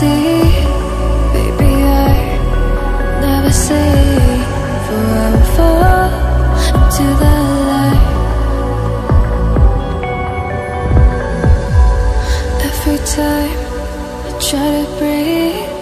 see, baby, I never say, for I will fall into the light. Every time I try to breathe,